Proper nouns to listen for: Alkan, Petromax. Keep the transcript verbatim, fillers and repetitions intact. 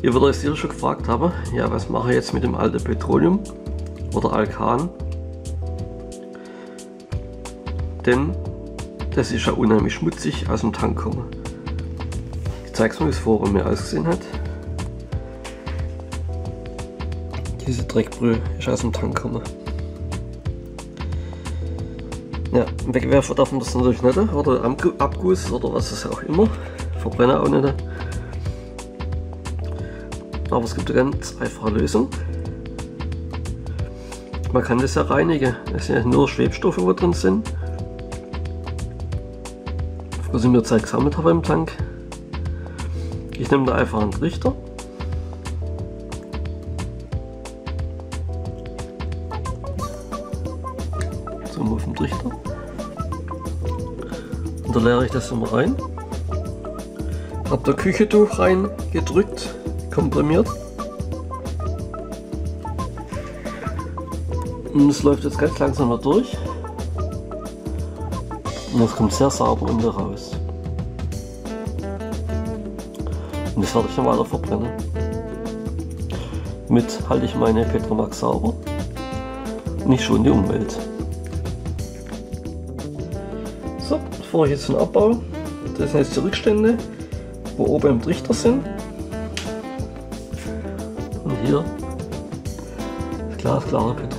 Ihr werdet euch sicher schon gefragt haben, ja, was mache ich jetzt mit dem alten Petroleum oder Alkan? Denn das ist ja unheimlich schmutzig aus dem Tank gekommen. Ich zeige es mal, wie es vorher mir ausgesehen hat. Diese Dreckbrühe ist aus dem Tank gekommen. Ja, wegwerfen darf man das natürlich nicht, oder Abguss oder was es auch immer. Verbrenner auch nicht. Aber es gibt eine ganz einfache Lösung. Man kann das ja reinigen. Es sind ja nur Schwebstoffe, die drin sind. Was ich mir Zeit gesammelt habe im Tank. Ich nehme da einfach einen Trichter. So, auf dem Trichter. Und da leere ich das immer rein. Hab da Küchentuch rein gedrückt, komprimiert. Und es läuft jetzt ganz langsam da durch. Und das kommt sehr sauber unten raus. Und das werde ich dann weiter verbrennen. Damit halte ich meine Petromax sauber und ich schone die Umwelt. So, bevor ich jetzt den Abbau, das sind jetzt die Rückstände, wo oben im Trichter sind. Und hier das glasklare Petromax.